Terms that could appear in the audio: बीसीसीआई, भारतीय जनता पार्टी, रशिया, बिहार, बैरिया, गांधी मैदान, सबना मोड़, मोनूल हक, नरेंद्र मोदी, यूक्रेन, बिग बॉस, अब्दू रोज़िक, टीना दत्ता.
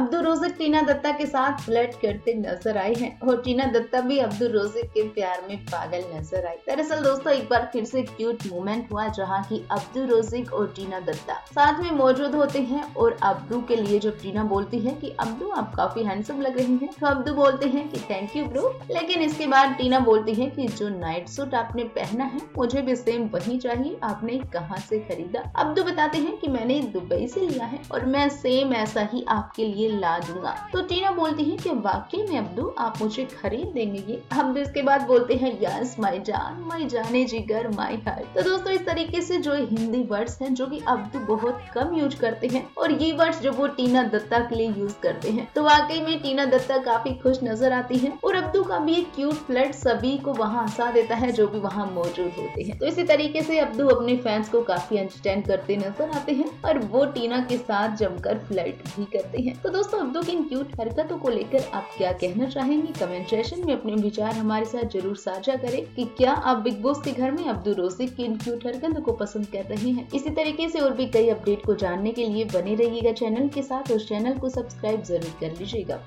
अब्दू रोज़िक टीना दत्ता के साथ फ्लर्ट करते नजर आए हैं और टीना दत्ता भी अब्दू रोज़िक के प्यार में पागल नजर आई। दरअसल दोस्तों, एक बार फिर से क्यूट मोमेंट हुआ जहां कि अब्दू रोज़िक और टीना दत्ता साथ में मौजूद होते हैं और अब्दू के लिए जब टीना बोलती है कि अब्दू आप काफी हैंडसम लग रही हैं, तो अब्दू बोलते हैं कि थैंक यू ब्रो। लेकिन इसके बाद टीना बोलती है कि जो नाइट सूट आपने पहना है मुझे भी सेम वही चाहिए, आपने कहाँ से खरीदा। अब्दू बताते हैं कि मैंने दुबई से लिया है और मैं सेम ऐसा ही आपके लिए ला दूंगा। तो टीना बोलती है कि वाकई में अब्दू आप मुझे खरीद देंगे ये। अब्दू इसके बाद बोलते हैं यस माय जान, माय जाने जिगर माय हार्ट। तो दोस्तों, इस तरीके से जो हिंदी वर्ड्स हैं जो कि अब्दू बहुत कम यूज करते हैं और ये वर्ड्स जो वो टीना दत्ता के लिए यूज करते हैं, तो वाकई में टीना दत्ता काफी खुश नजर आती है और अब्दू का भी एक क्यूट फ्लर्ट सभी को वहाँ हंसा देता है जो भी वहाँ मौजूद होते हैं। तो इसी तरीके से अब्दू अपने फैंस को काफी एंटरटेन करते नजर आते हैं और वो टीना के साथ जमकर फ्लर्ट भी करते हैं। तो दोस्तों, अब्दू की इन क्यूट हरकतों को लेकर आप क्या कहना चाहेंगे? कमेंट सेक्शन में अपने विचार हमारे साथ जरूर साझा करें कि क्या आप बिग बॉस के घर में अब्दू रोज़िक की इन क्यूट हरकतों को पसंद कर रहे हैं। इसी तरीके से और भी कई अपडेट को जानने के लिए बने रहिएगा चैनल के साथ और चैनल को सब्सक्राइब जरूर कर लीजिएगा।